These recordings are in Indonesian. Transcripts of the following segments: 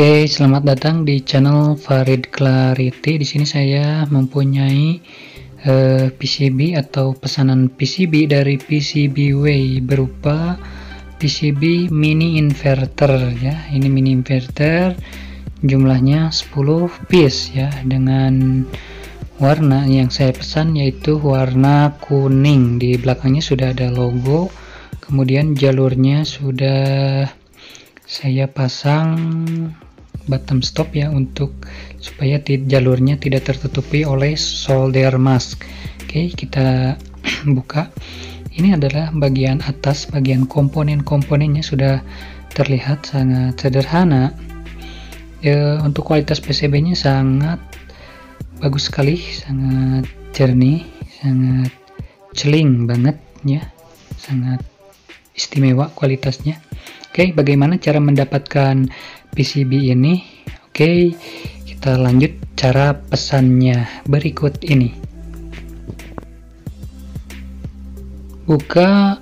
Oke, selamat datang di channel Fareed Clarity. Di sini saya mempunyai PCB atau pesanan PCB dari PCBWay berupa PCB mini inverter ya. Ini mini inverter jumlahnya 10 piece ya, dengan warna yang saya pesan yaitu warna kuning. Di belakangnya sudah ada logo, kemudian jalurnya sudah saya pasang bottom stop ya, untuk supaya jalurnya tidak tertutupi oleh solder mask. Oke, kita buka. Ini adalah bagian atas, bagian komponen-komponennya sudah terlihat sangat sederhana. Untuk kualitas PCB-nya sangat bagus sekali, sangat jernih, sangat celing banget ya, sangat istimewa kualitasnya. Oke, bagaimana cara mendapatkan PCB ini? Oke, kita lanjut cara pesannya berikut ini. Buka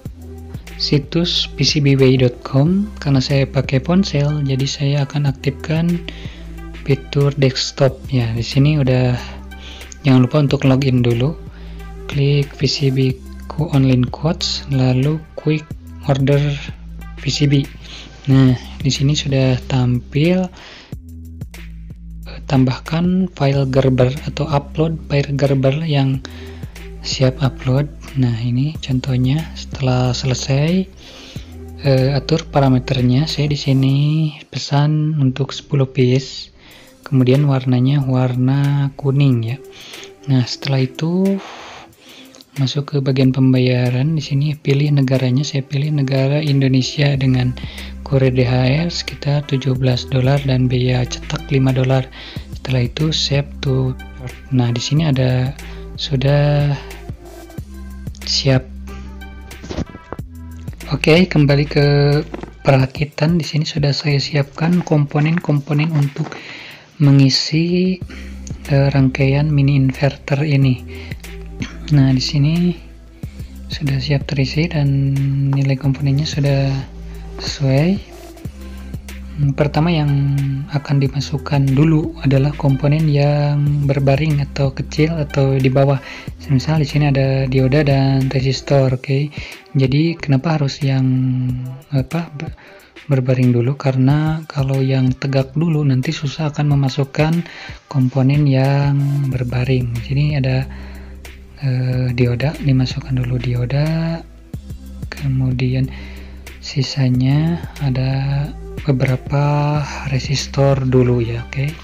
situs PCBWay.com. Karena saya pakai ponsel, jadi saya akan aktifkan fitur desktop ya. Di sini udah, jangan lupa untuk login dulu. Klik PCB online quotes, lalu quick order PCB. Nah, di sini sudah tampil tambahkan file Gerber atau upload file Gerber yang siap upload. Nah, ini contohnya. Setelah selesai atur parameternya, saya di sini pesan untuk 10 piece. Kemudian warnanya warna kuning ya. Nah, setelah itu masuk ke bagian pembayaran. Di sini pilih negaranya, saya pilih negara Indonesia dengan kode DHS sekitar $17 dan biaya cetak $5. Setelah itu save to. Nah, di sini ada sudah siap. Oke, kembali ke perakitan. Di sini sudah saya siapkan komponen-komponen untuk mengisi rangkaian mini inverter ini. Nah, di sini sudah siap terisi dan nilai komponennya sudah sesuai. Pertama yang akan dimasukkan dulu adalah komponen yang berbaring atau kecil atau di bawah. Misal di sini ada dioda dan resistor. Oke. Jadi kenapa harus yang berbaring dulu? Karena kalau yang tegak dulu nanti susah akan memasukkan komponen yang berbaring. Jadi ada dioda, dimasukkan dulu dioda, kemudian sisanya ada beberapa resistor dulu ya. Oke.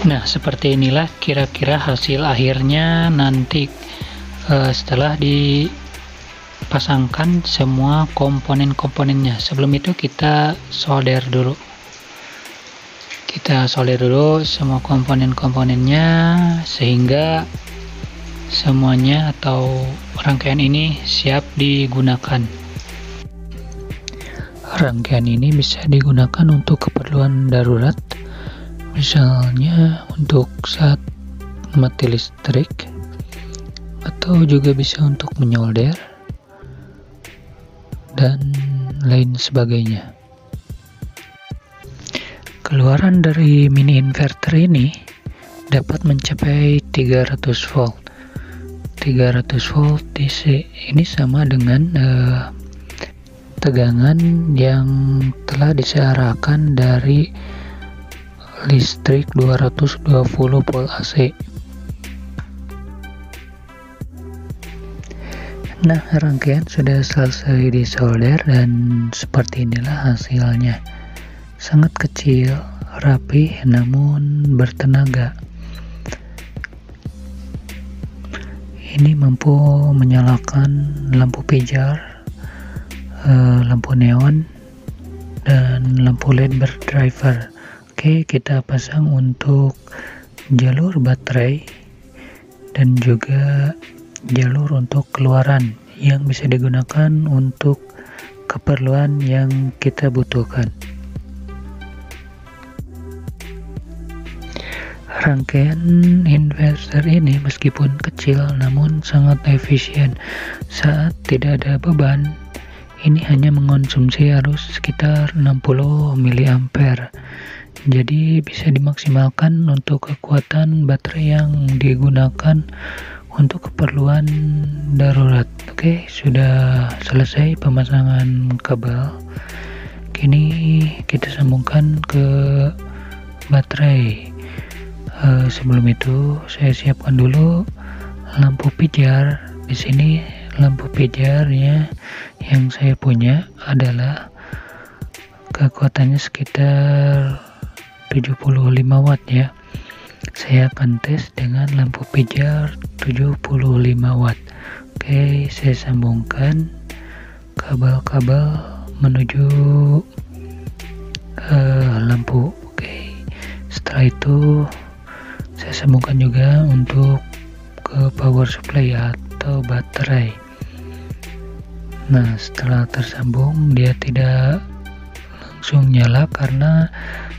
Nah, seperti inilah kira-kira hasil akhirnya nanti setelah dipasangkan semua komponen-komponennya. Sebelum itu kita solder dulu. Kita solder dulu semua komponen-komponennya sehingga semuanya atau rangkaian ini siap digunakan. Rangkaian ini bisa digunakan untuk keperluan darurat. Misalnya untuk saat mati listrik, atau juga bisa untuk menyolder dan lain sebagainya. Keluaran dari mini inverter ini dapat mencapai 300 volt. 300 volt DC ini sama dengan tegangan yang telah disearahkan dari listrik 220 volt AC. Nah, rangkaian sudah selesai disolder dan seperti inilah hasilnya. sangat kecil, rapi, namun bertenaga. Ini mampu menyalakan lampu pijar, lampu neon, dan lampu LED berdriver. Oke, kita pasang untuk jalur baterai dan juga jalur untuk keluaran yang bisa digunakan untuk keperluan yang kita butuhkan. Rangkaian inverter ini meskipun kecil namun sangat efisien saat tidak ada beban. Ini hanya mengonsumsi arus sekitar 60 mA. Jadi bisa dimaksimalkan untuk kekuatan baterai yang digunakan untuk keperluan darurat. Oke, sudah selesai pemasangan kabel. Kini kita sambungkan ke baterai. Sebelum itu saya siapkan dulu lampu pijar. Di sini lampu pijarnya yang saya punya adalah kekuatannya sekitar 75 watt ya. Saya akan tes dengan lampu pijar 75 watt. Oke, saya sambungkan kabel-kabel menuju lampu. Oke, setelah itu saya sambungkan juga untuk ke power supply atau baterai. Nah, setelah tersambung dia tidak langsung nyala karena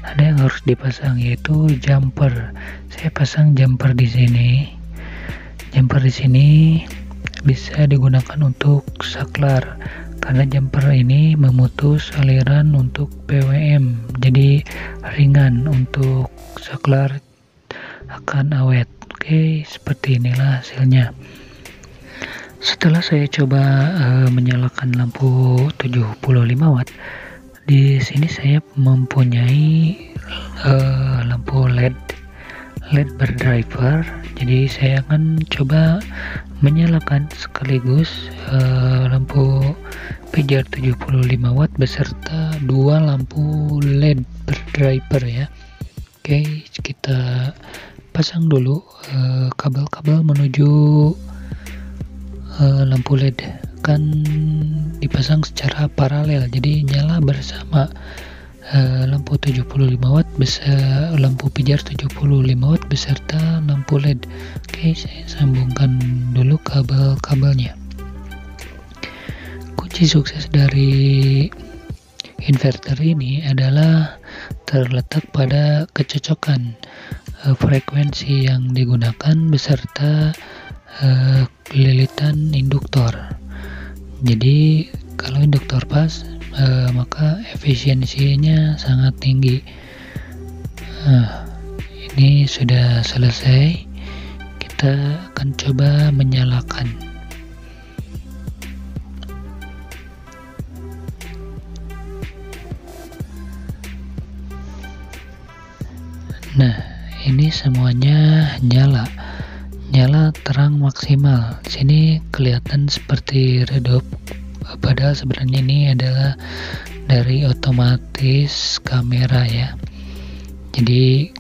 ada yang harus dipasang, yaitu jumper. Saya pasang jumper di sini. Jumper di sini bisa digunakan untuk saklar karena jumper ini memutus aliran untuk PWM, jadi ringan untuk saklar akan awet. Oke, seperti inilah hasilnya. Setelah saya coba menyalakan lampu 75 watt, di sini saya mempunyai lampu LED berdriver. Jadi saya akan coba menyalakan sekaligus lampu pijar 75 watt beserta dua lampu LED berdriver ya. Oke, kita pasang dulu kabel-kabel menuju lampu LED. Kan dipasang secara paralel jadi nyala bersama. Lampu 75 watt lampu pijar 75 watt beserta lampu LED. Oke, saya sambungkan dulu kabel-kabelnya. Kunci sukses dari inverter ini adalah terletak pada kecocokan frekuensi yang digunakan beserta lilitan induktor. Jadi kalau induktor pas maka efisiensinya sangat tinggi. Ini sudah selesai, kita akan coba menyalakan. Nah, ini semuanya nyala terang maksimal. Di sini kelihatan seperti redup, padahal sebenarnya ini adalah dari otomatis kamera ya. Jadi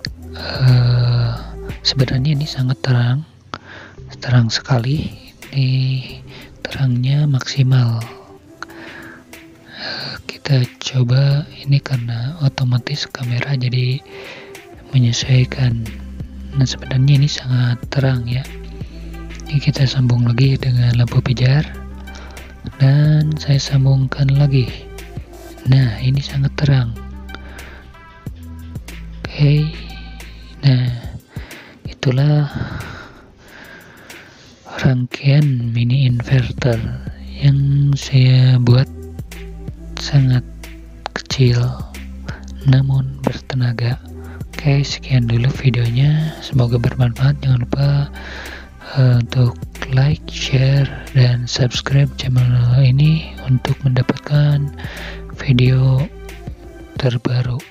sebenarnya ini sangat terang sekali. Ini terangnya maksimal. Kita coba ini karena otomatis kamera jadi menyesuaikan. Nah, sebenarnya ini sangat terang ya. Ini kita sambung lagi dengan lampu pijar dan saya sambungkan lagi. Nah, ini sangat terang. Oke, nah itulah rangkaian mini inverter yang saya buat. Sangat kecil namun bertenaga. Oke, sekian dulu videonya, semoga bermanfaat. Jangan lupa untuk like, share, dan subscribe channel ini untuk mendapatkan video terbaru.